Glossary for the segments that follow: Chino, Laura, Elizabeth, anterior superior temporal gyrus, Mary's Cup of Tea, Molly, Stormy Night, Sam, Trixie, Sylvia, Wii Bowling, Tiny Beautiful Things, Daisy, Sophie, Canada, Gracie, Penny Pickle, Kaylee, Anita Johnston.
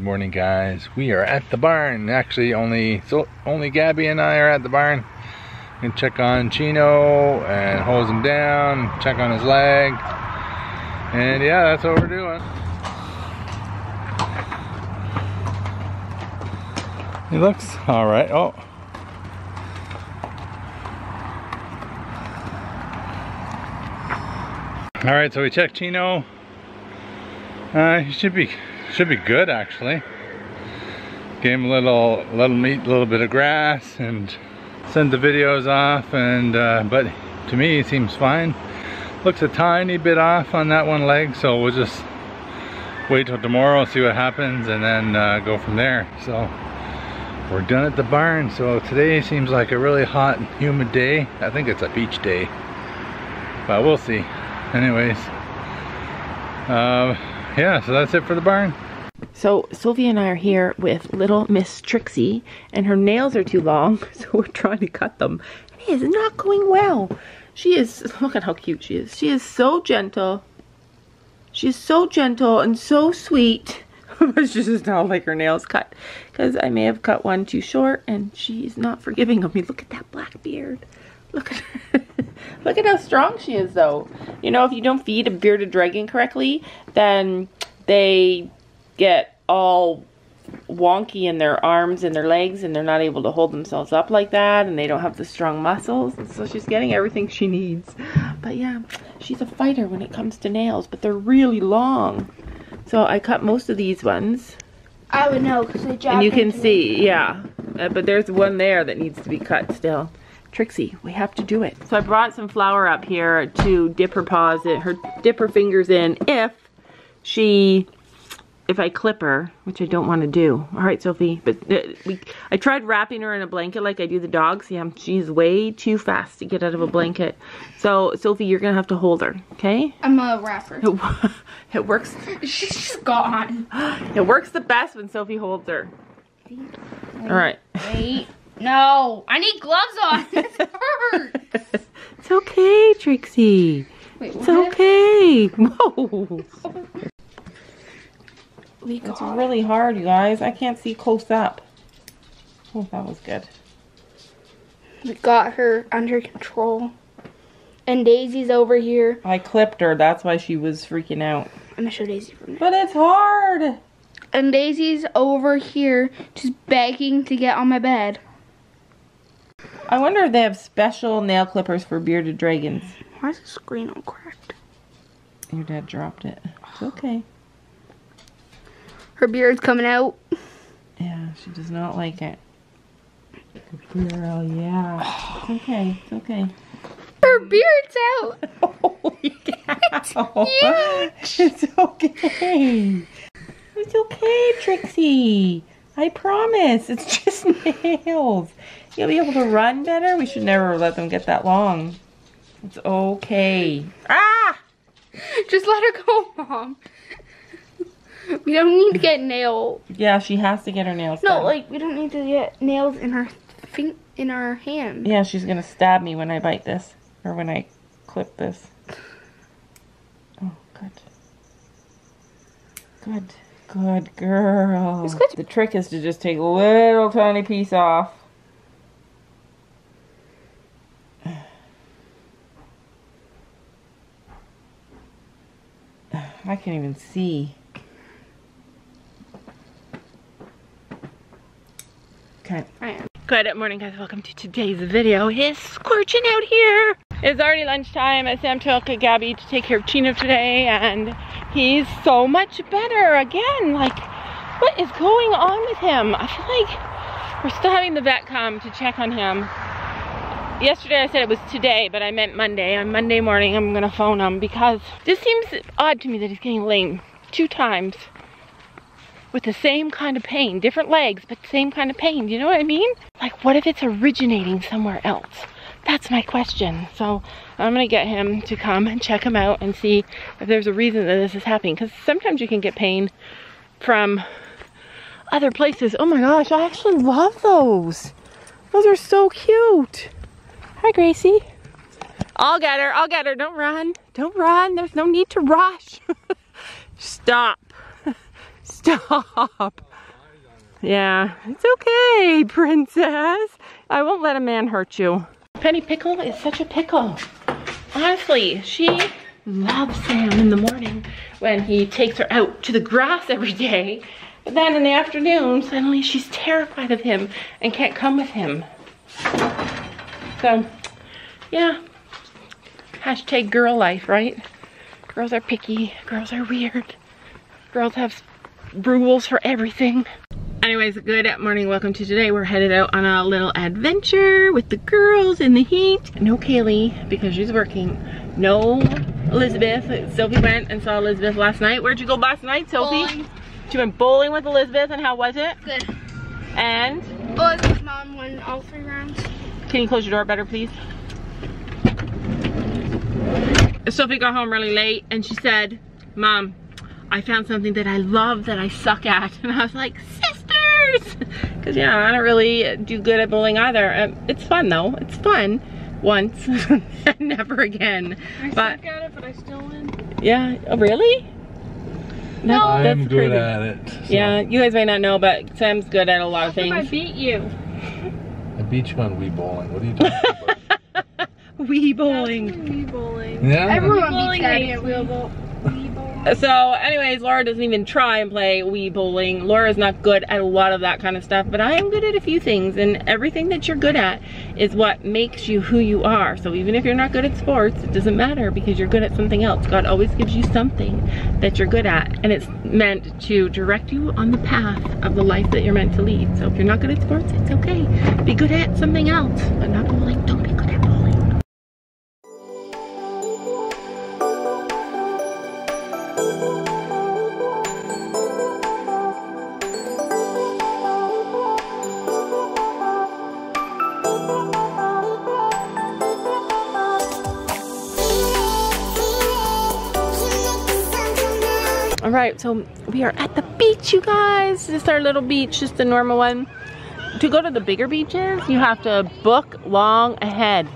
Good morning, guys. We are at the barn. Actually, only Gabby and I are at the barn. And check on Chino and hose him down. Check on his leg. And yeah, that's what we're doing. He looks all right. Oh. All right, so we checked Chino. He should be good, actually. Gave him a little eat a little bit of grass and sent the videos off, and but to me he seems fine. Looks a tiny bit off on that one leg, so we'll just wait till tomorrow, see what happens, and then go from there. So we're done at the barn. So today seems like a really hot and humid day. I think it's a beach day, but we'll see. Anyways, yeah, so that's it for the barn. So Sylvia and I are here with little Miss Trixie, and her nails are too long, so we're trying to cut them. It is not going well. She is, look at how cute she is. She is so gentle. She is so gentle and so sweet. But she does not like her nails cut, because I may have cut one too short, and she is not forgiving of me. Look at that black beard. Look at her. Look at how strong she is, though. You know, if you don't feed a bearded dragon correctly, then they get all wonky in their arms and their legs, and they're not able to hold themselves up like that, and they don't have the strong muscles, and so she's getting everything she needs. But yeah, she's a fighter when it comes to nails, but they're really long. So I cut most of these ones. I would know, because they drop. And you can see, yeah. But there's one there that needs to be cut still. Trixie, we have to do it. So I brought some flour up here to dip her paws in, dip her fingers in if I clip her, which I don't want to do. All right, Sophie, but I tried wrapping her in a blanket like I do the dogs. See, she's way too fast to get out of a blanket. So Sophie, you're gonna have to hold her, okay? I'm a wrapper. It works. She's just gone. It works the best when Sophie holds her. All right. Wait. No, I need gloves on. This hurts. It's okay, Trixie. Wait, it's okay. Whoa. It's really hard, you guys. I can't see close up. Oh, that was good. We got her under control. And Daisy's over here. I clipped her. That's why she was freaking out. I'm going to show Daisy for a minute. But it's hard. And Daisy's over here just begging to get on my bed. I wonder if they have special nail clippers for bearded dragons. Why is the screen all cracked? Your dad dropped it. It's okay. Her beard's coming out. Yeah, she does not like it. Good girl, yeah. It's okay, it's okay. Her beard's out! Holy cow! It's huge! It's okay. It's okay, Trixie. I promise. It's just nails. You'll be able to run better. We should never let them get that long. It's okay. Ah! Just let her go, Mom. We don't need to get nails. Yeah, she has to get her nails done. No, like, we don't need to get nails in her hand. Yeah, she's going to stab me when I bite this. Or when I clip this. Oh, good. Good. Good girl. It's good. The trick is to just take a little tiny piece off. I can't even see. Okay. Good morning, guys. Welcome to today's video. It's scorching out here. It's already lunchtime, and Sam took Gabby to take care of Chino today, and he's so much better again. Like, what is going on with him? I feel like we're still having the vet come to check on him. Yesterday I said it was today, but I meant Monday. On Monday morning I'm gonna phone him, because this seems odd to me that he's getting lame 2 times. With the same kind of pain, different legs, but same kind of pain, you know what I mean? Like, what if it's originating somewhere else? That's my question. So I'm gonna get him to come and check him out and see if there's a reason that this is happening, because sometimes you can get pain from other places. Oh my gosh, I actually love those. Those are so cute. Hi, Gracie. I'll get her, don't run, there's no need to rush. Stop. Yeah, it's okay, princess. I won't let a man hurt you. Penny Pickle is such a pickle. Honestly, she loves Sam in the morning when he takes her out to the grass every day. But then in the afternoon, suddenly she's terrified of him and can't come with him. So, yeah, hashtag girl life, right? Girls are picky, girls are weird, girls have rules for everything. Anyways, good morning, welcome to today. We're headed out on a little adventure with the girls in the heat. No Kaylee, because she's working. No Elizabeth. Sophie went and saw Elizabeth last night. Where'd you go last night, Sophie? Bowling. She went bowling with Elizabeth, and how was it? Good. And? Elizabeth's mom won all 3 rounds. Can you close your door better, please? Sophie got home really late, and she said, Mom, I found something that I love that I suck at. And I was like, sisters! Because yeah, I don't really do good at bowling either. It's fun though, it's fun. Once, and never again. I suck at it, but I still win. Yeah, oh, really? No, I'm good at it. So. Yeah, you guys may not know, but Sam's good at a lot of things. I beat you. I beat you on Wii Bowling. What are you talking about? Wii bowling. Wii bowling. Yeah. Everyone bowling hates Wii bowling. So anyways, Laura doesn't even try and play Wii bowling. Laura's not good at a lot of that kind of stuff, but I am good at a few things, and everything that you're good at is what makes you who you are. So even if you're not good at sports, it doesn't matter because you're good at something else. God always gives you something that you're good at, and it's meant to direct you on the path of the life that you're meant to lead. So if you're not good at sports, it's okay. Be good at something else, but not bowling. Don't be good at bowling. All right, so we are at the beach, you guys. This is our little beach, just the normal one. To go to the bigger beaches, you have to book long ahead.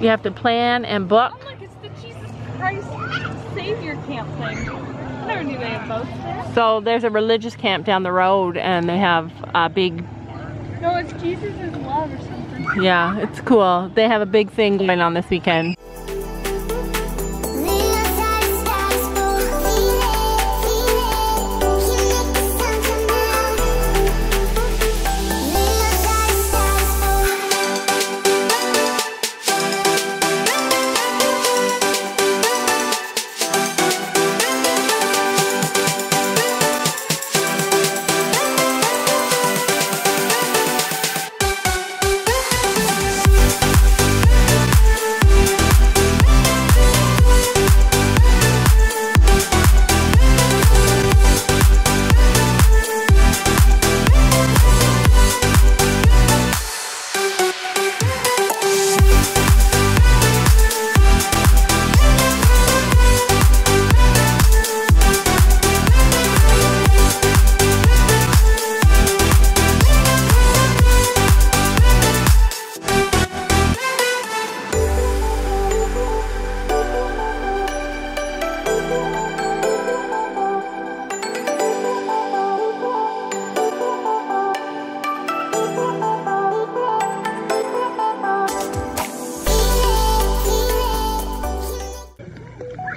You have to plan and book. Oh, look, it's the Jesus Christ Savior camp thing. I never knew they had boats there. So there's a religious camp down the road, and they have a big... No, it's Jesus' love or something. Yeah, it's cool. They have a big thing going on this weekend.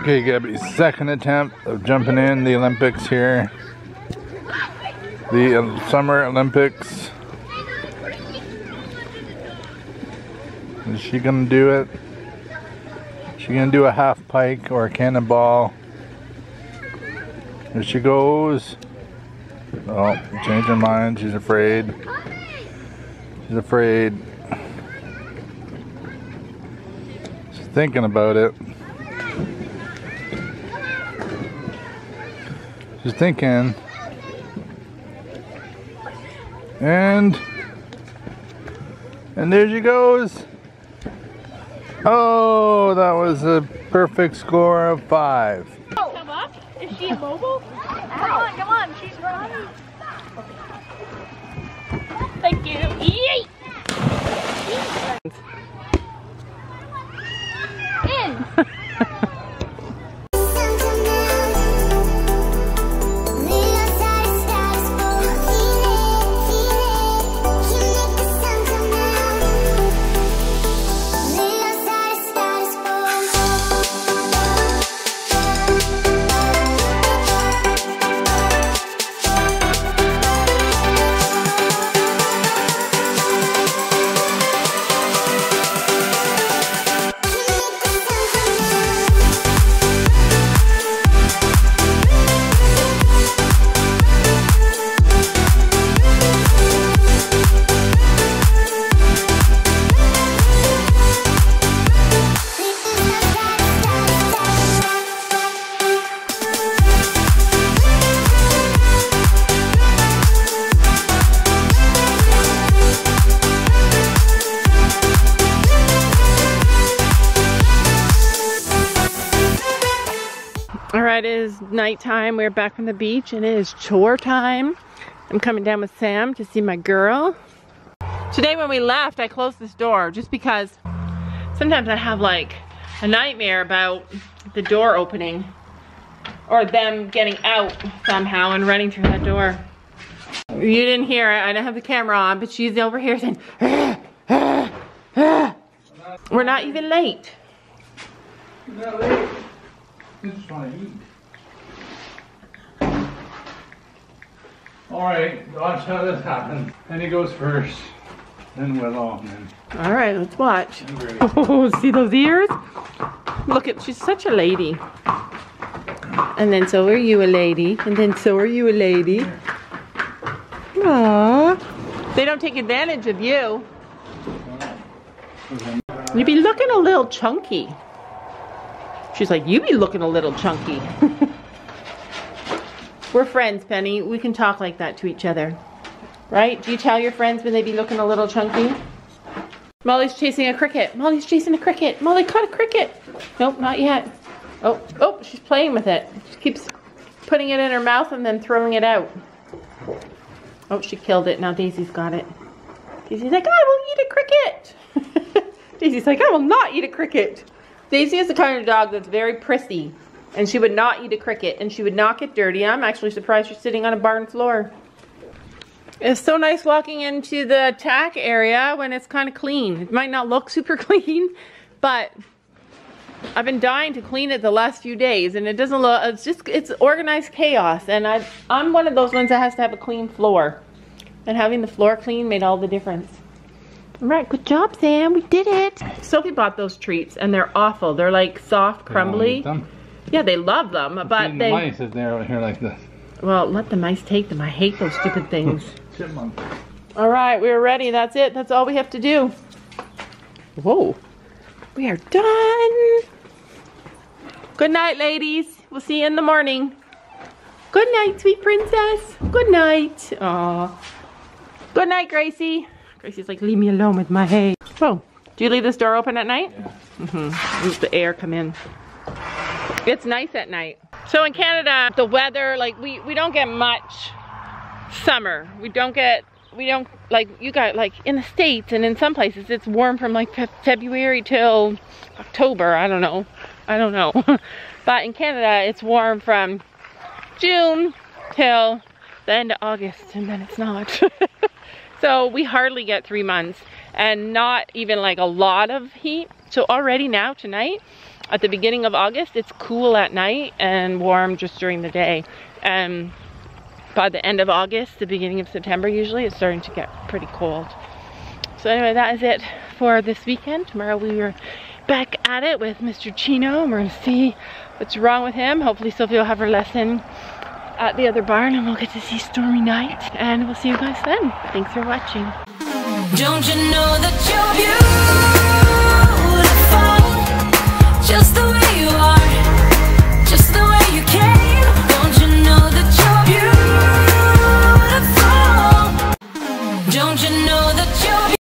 Okay, Gabby's second attempt of jumping in the Olympics here. The Summer Olympics. Is she gonna do it? She gonna do a half pike or a cannonball? There she goes. Oh, changed her mind. She's afraid. She's afraid. She's thinking about it. She's thinking, and there she goes. Oh, that was a perfect score of 5. Come up? Is she mobile? Come on, she's running. Thank you. Yeet. In. All right, it is nighttime. We're back from the beach and it is chore time. I'm coming down with Sam to see my girl. Today when we left, I closed this door just because sometimes I have like a nightmare about the door opening or them getting out somehow and running through that door. You didn't hear it. I don't have the camera on, but she's over here saying, ah, ah, ah. We're not even late. Not late. I'm just trying to eat. All right, watch how this happens. Penny goes first, then we're all in. All right, let's watch. Oh, see those ears? Look at, she's such a lady. And then so are you a lady, and then so are you a lady. Aww. They don't take advantage of you. You be looking a little chunky. She's like, you be looking a little chunky. We're friends, Penny. We can talk like that to each other. Right? Do you tell your friends when they be looking a little chunky? Molly's chasing a cricket. Molly's chasing a cricket. Molly caught a cricket. Nope, not yet. Oh, oh, she's playing with it. She keeps putting it in her mouth and then throwing it out. Oh, she killed it. Now Daisy's got it. Daisy's like, I will eat a cricket. Daisy's like, I will not eat a cricket. Daisy is the kind of dog that's very prissy, and she would not eat a cricket, and she would not get dirty. I'm actually surprised she's sitting on a barn floor. It's so nice walking into the tack area when it's kind of clean. It might not look super clean, but I've been dying to clean it the last few days, and it doesn't look, it's just, it's organized chaos, and I'm one of those ones that has to have a clean floor, and having the floor clean made all the difference. All right, good job, Sam, we did it. Sophie bought those treats, and they're awful. They're like soft, crumbly. Yeah, they love them, but they... the mice if they're out here like this. Well, let the mice take them. I hate those stupid things. Chipmunk. All right, we're ready, that's it. That's all we have to do. Whoa. We are done. Good night, ladies. We'll see you in the morning. Good night, sweet princess. Good night. Aw. Good night, Gracie. Gracie's like, leave me alone with my hay. Oh, do you leave this door open at night? Yeah. Mm-hmm. Let the air come in. It's nice at night. So in Canada, the weather, like we don't get much summer. We don't like you got like in the States and in some places it's warm from like February till October. I don't know. But in Canada it's warm from June till the end of August and then it's not. So we hardly get 3 months and not even like a lot of heat. So already now tonight at the beginning of August it's cool at night and warm just during the day. And by the end of August, the beginning of September usually, it's starting to get pretty cold. So anyway, that is it for this weekend. Tomorrow we are back at it with Mr. Chino. We're going to see what's wrong with him. Hopefully Sophie will have her lesson at the other barn and we'll get to see Stormy Night. And we'll see you guys then. Thanks for watching. Don't you know that you're beautiful? Just the way you are. Just the way you came. Don't you know that you're don't you know that you're